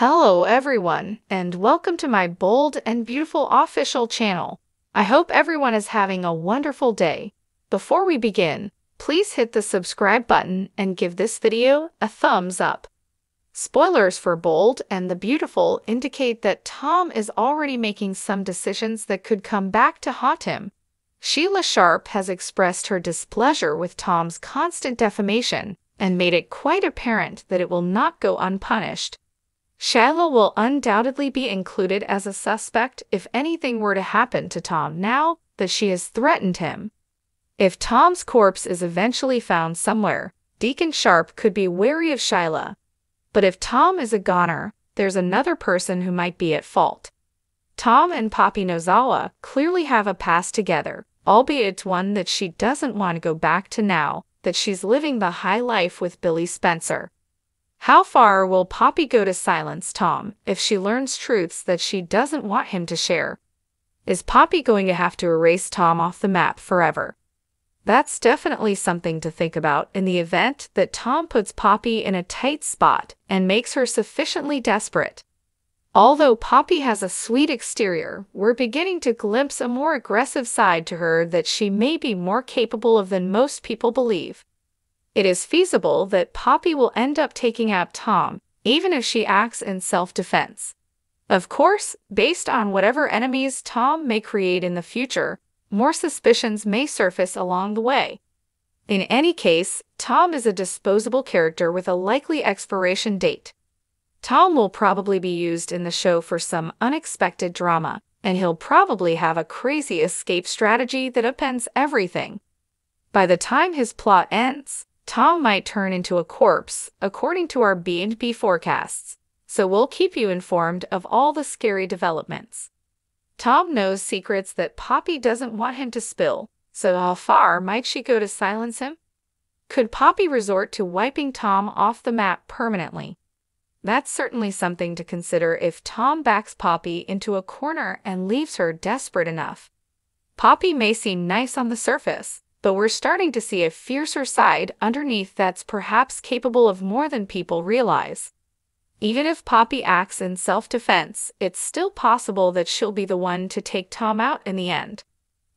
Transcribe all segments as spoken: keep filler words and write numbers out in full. Hello everyone, and welcome to my bold and beautiful official channel. I hope everyone is having a wonderful day. Before we begin, please hit the subscribe button and give this video a thumbs up. Spoilers for Bold and the Beautiful indicate that Tom is already making some decisions that could come back to haunt him. Sheila Sharpe has expressed her displeasure with Tom's constant defamation and made it quite apparent that it will not go unpunished. Shyla will undoubtedly be included as a suspect if anything were to happen to Tom now that she has threatened him. If Tom's corpse is eventually found somewhere, Deacon Sharp could be wary of Shyla. But if Tom is a goner, there's another person who might be at fault. Tom and Poppy Nozawa clearly have a past together, albeit one that she doesn't want to go back to now that she's living the high life with Billy Spencer. How far will Poppy go to silence Tom if she learns truths that she doesn't want him to share? Is Poppy going to have to erase Tom off the map forever? That's definitely something to think about in the event that Tom puts Poppy in a tight spot and makes her sufficiently desperate. Although Poppy has a sweet exterior, we're beginning to glimpse a more aggressive side to her that she may be more capable of than most people believe. It is feasible that Poppy will end up taking out Tom, even if she acts in self-defense. Of course, based on whatever enemies Tom may create in the future, more suspicions may surface along the way. In any case, Tom is a disposable character with a likely expiration date. Tom will probably be used in the show for some unexpected drama, and he'll probably have a crazy escape strategy that upends everything. By the time his plot ends, Tom might turn into a corpse, according to our B and B forecasts, so we'll keep you informed of all the scary developments. Tom knows secrets that Poppy doesn't want him to spill, so how far might she go to silence him? Could Poppy resort to wiping Tom off the map permanently? That's certainly something to consider if Tom backs Poppy into a corner and leaves her desperate enough. Poppy may seem nice on the surface, but we're starting to see a fiercer side underneath that's perhaps capable of more than people realize. Even if Poppy acts in self-defense, it's still possible that she'll be the one to take Tom out in the end.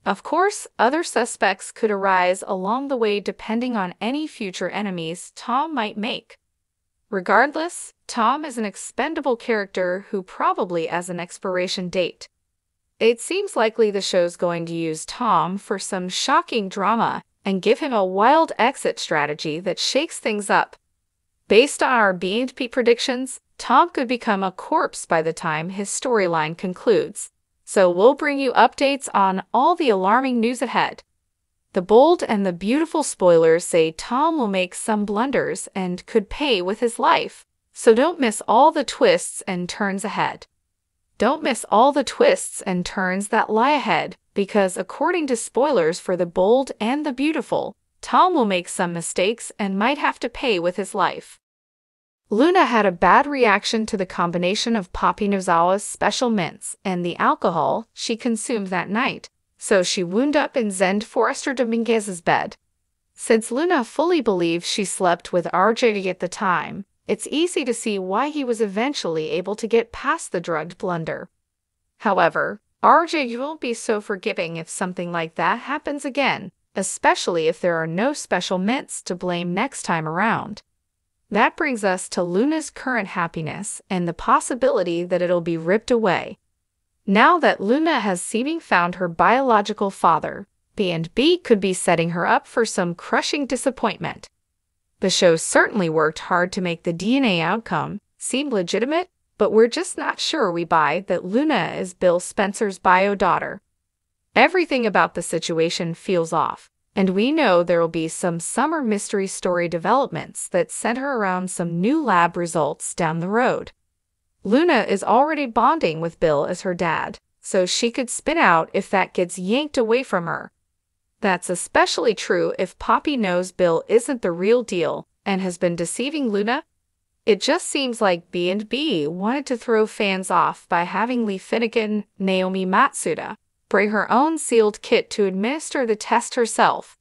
Of course, other suspects could arise along the way depending on any future enemies Tom might make. Regardless, Tom is an expendable character who probably has an expiration date. It seems likely the show's going to use Tom for some shocking drama and give him a wild exit strategy that shakes things up. Based on our B and B predictions, Tom could become a corpse by the time his storyline concludes, so we'll bring you updates on all the alarming news ahead. The Bold and the Beautiful spoilers say Tom will make some blunders and could pay with his life, so don't miss all the twists and turns ahead. Don't miss all the twists and turns that lie ahead, because according to spoilers for The Bold and the Beautiful, Tom will make some mistakes and might have to pay with his life. Luna had a bad reaction to the combination of Poppy Nozawa's special mints and the alcohol she consumed that night, so she wound up in Zend Forrester Dominguez's bed. Since Luna fully believes she slept with R J at the time, it's easy to see why he was eventually able to get past the drugged blunder. However, R J won't be so forgiving if something like that happens again, especially if there are no special mints to blame next time around. That brings us to Luna's current happiness and the possibility that it'll be ripped away. Now that Luna has seemingly found her biological father, B and B could be setting her up for some crushing disappointment. The show certainly worked hard to make the D N A outcome seem legitimate, but we're just not sure we buy that Luna is Bill Spencer's bio daughter. Everything about the situation feels off, and we know there will be some summer mystery story developments that center around some new lab results down the road. Luna is already bonding with Bill as her dad, so she could spin out if that gets yanked away from her. That's especially true if Poppy knows Bill isn't the real deal and has been deceiving Luna. It just seems like B and B wanted to throw fans off by having Li Finnegan, Naomi Matsuda, bring her own sealed kit to administer the test herself.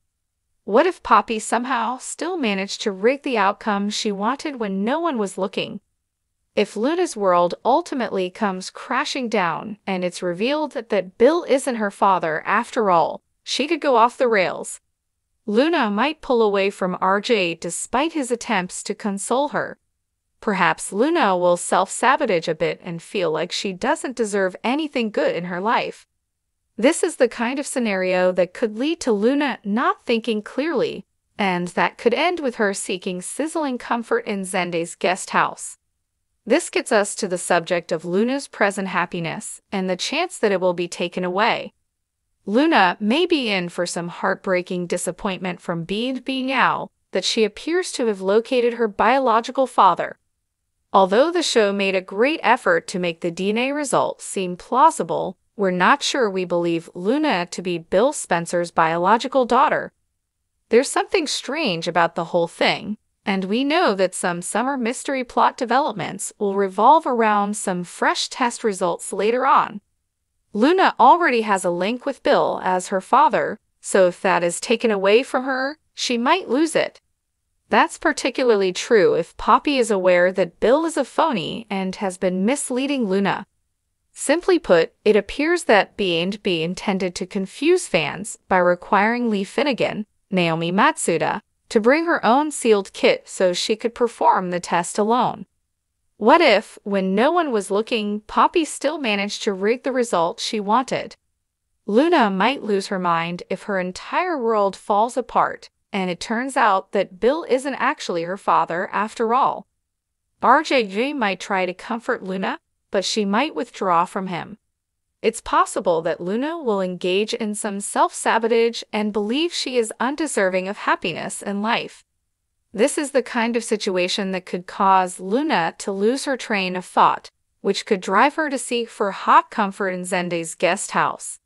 What if Poppy somehow still managed to rig the outcome she wanted when no one was looking? If Luna's world ultimately comes crashing down and it's revealed that, that Bill isn't her father after all, she could go off the rails. Luna might pull away from R J despite his attempts to console her. Perhaps Luna will self-sabotage a bit and feel like she doesn't deserve anything good in her life. This is the kind of scenario that could lead to Luna not thinking clearly, and that could end with her seeking sizzling comfort in Zende's guest house. This gets us to the subject of Luna's present happiness and the chance that it will be taken away. Luna may be in for some heartbreaking disappointment from B and B now that she appears to have located her biological father. Although the show made a great effort to make the D N A result seem plausible, we're not sure we believe Luna to be Bill Spencer's biological daughter. There's something strange about the whole thing, and we know that some summer mystery plot developments will revolve around some fresh test results later on. Luna already has a link with Bill as her father, so if that is taken away from her, she might lose it. That's particularly true if Poppy is aware that Bill is a phony and has been misleading Luna. Simply put, it appears that B and B intended to confuse fans by requiring Li Finnegan, Naomi Matsuda, to bring her own sealed kit so she could perform the test alone. What if, when no one was looking, Poppy still managed to rig the result she wanted? Luna might lose her mind if her entire world falls apart, and it turns out that Bill isn't actually her father after all. R J might try to comfort Luna, but she might withdraw from him. It's possible that Luna will engage in some self-sabotage and believe she is undeserving of happiness in life. This is the kind of situation that could cause Luna to lose her train of thought, which could drive her to seek for hot comfort in Zende's guest house.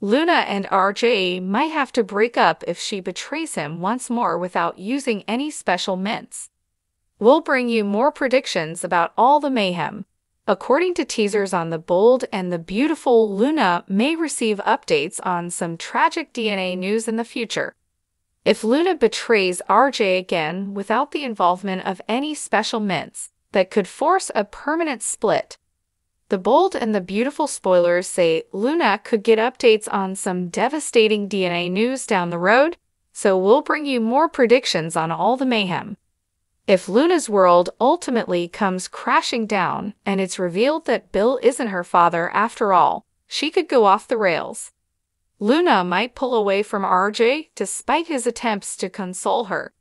Luna and R J might have to break up if she betrays him once more without using any special mints. We'll bring you more predictions about all the mayhem. According to teasers on The Bold and the Beautiful, Luna may receive updates on some tragic D N A news in the future. If Luna betrays R J again without the involvement of any special mints, that could force a permanent split. The Bold and the Beautiful spoilers say Luna could get updates on some devastating D N A news down the road, so we'll bring you more predictions on all the mayhem. If Luna's world ultimately comes crashing down and it's revealed that Bill isn't her father after all, she could go off the rails. Luna might pull away from R J despite his attempts to console her.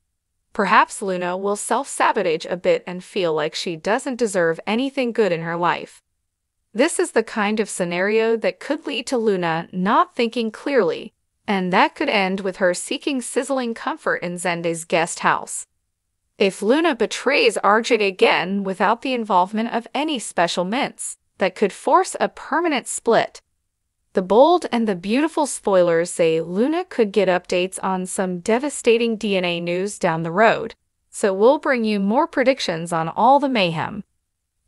Perhaps Luna will self-sabotage a bit and feel like she doesn't deserve anything good in her life. This is the kind of scenario that could lead to Luna not thinking clearly, and that could end with her seeking sizzling comfort in Zende's guest house. If Luna betrays R J again without the involvement of any special mints, that could force a permanent split. The Bold and the Beautiful spoilers say Luna could get updates on some devastating D N A news down the road, so we'll bring you more predictions on all the mayhem.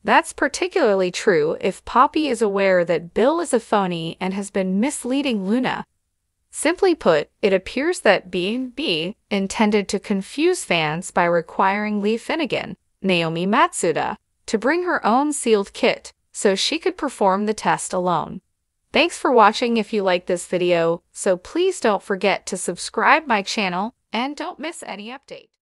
That's particularly true if Poppy is aware that Bill is a phony and has been misleading Luna. Simply put, it appears that B and B intended to confuse fans by requiring Li Finnegan, Naomi Matsuda, to bring her own sealed kit so she could perform the test alone. Thanks for watching. If you like this video, so please don't forget to subscribe my channel and don't miss any update.